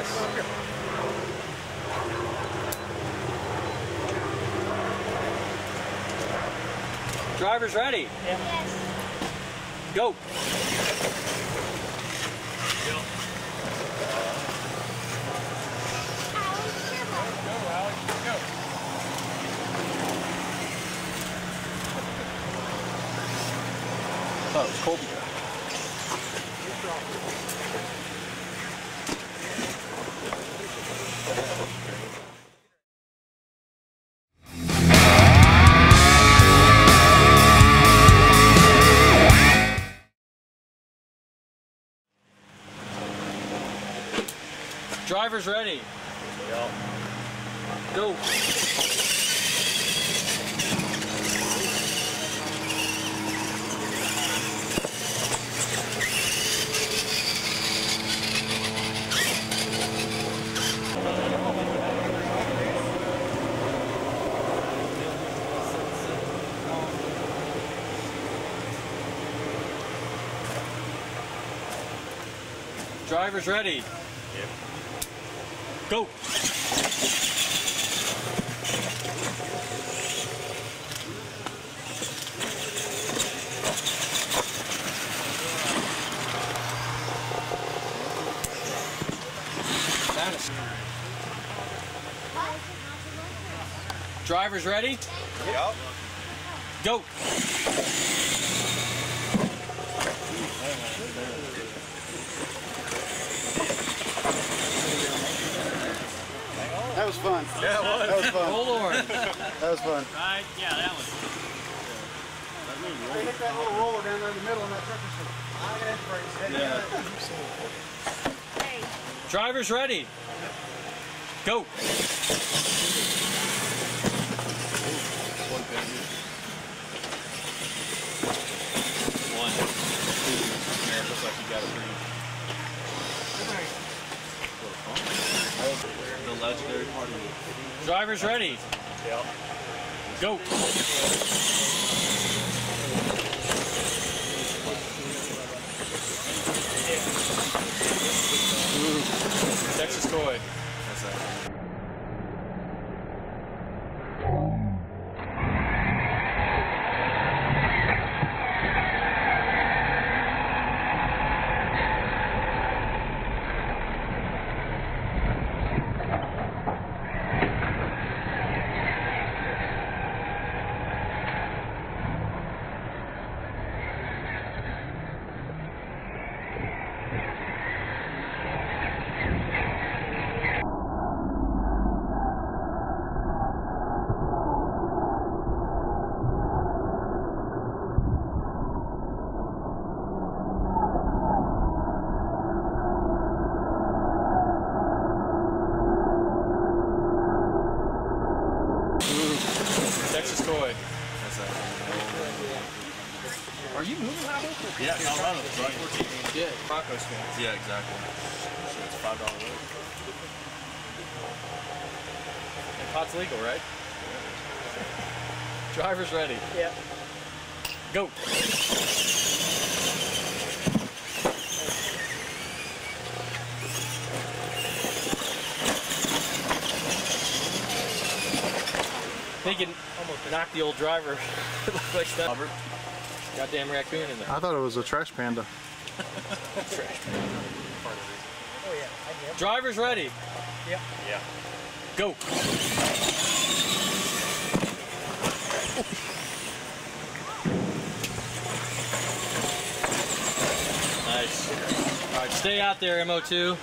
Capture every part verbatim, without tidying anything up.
Yes. Come here. Driver's ready. Yeah. Yes. Go. Oh, it's cold. Driver's ready. Yep. Go. Driver's ready. Yep. Go. Driver's ready? Yep. Go. That was fun. Yeah, it was. That was fun. Hold on. That was fun. Right? Yeah, that was fun. Hey, hit that little roller down there in the middle on that trucker. Yeah. Hey. Driver's ready. Go. One. Two. Man, it looks like you got a three. The legendary party. Driver's ready. Yep. Go. Ooh. Texas toy. That's that. Are you moving out of it? Yeah, I'll run it. Right. Yeah, Paco spins. Yeah, exactly. So it's five dollars And pot's legal, right? Yeah. Driver's ready. Yeah. Go. They can almost knock the old driver like that. Robert. Goddamn raccoon in there. I thought it was a trash panda. Trash panda. Oh yeah. I Driver's ready. Yeah. Yeah. Go. Nice. All right, stay out there, M O two.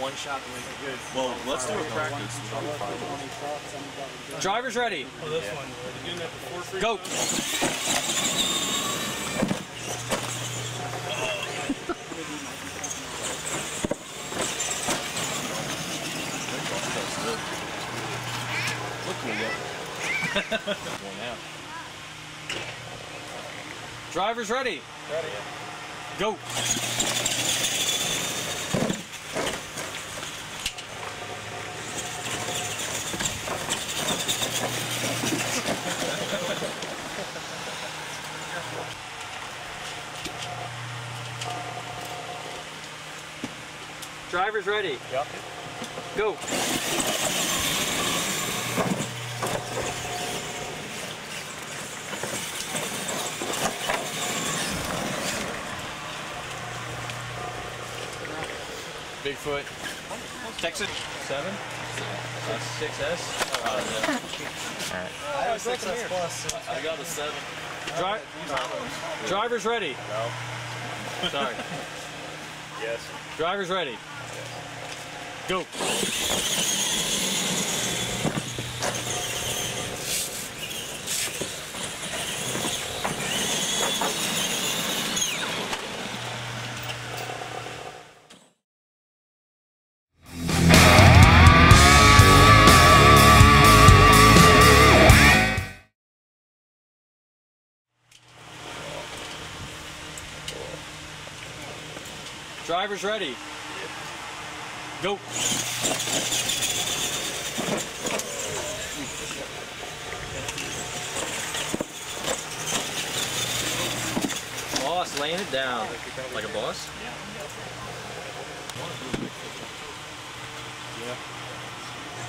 One shot and make it good. Well, let's do a practice. Driver's ready. Oh, this one. You're doing that before free. Go. Look at that. Driver's ready. Ready. Go. Driver's ready. Yep. Go. Bigfoot. Texas. Seven. Uh, six S. All right. I have six S plus. I got a seven. Dri Driver's ready. No. Sorry. Yes. Driver's ready. Yes. Go. Driver's ready. Yep. Go. Boss laying it down. Like a boss? Yeah.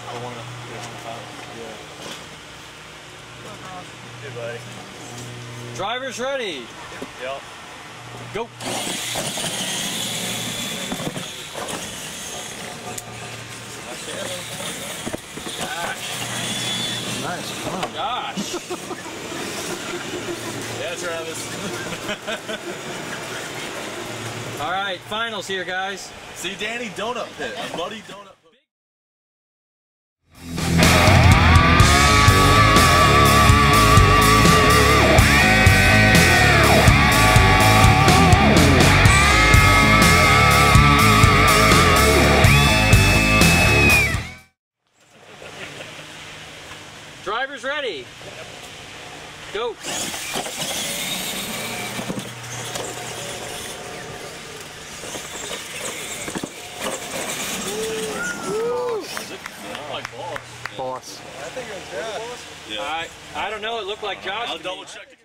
I want to. Yeah. Hey, buddy. Driver's ready. Yep. Go. Nice, come on. Gosh! Yeah, Travis. All right, finals here, guys. See, Danny, donut pit. A bloody donut. Driver's ready. Go. Woo. Boss. Boss. I think it was Josh. Yeah. I, I don't know. It looked like Josh. I'll double check.